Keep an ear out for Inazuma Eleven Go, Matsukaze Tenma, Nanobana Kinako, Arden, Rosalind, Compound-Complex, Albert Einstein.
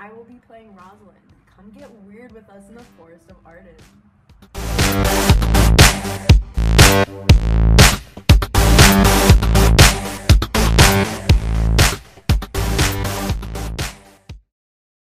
I will be playing Rosalind. Come get weird with us in the forest of Arden.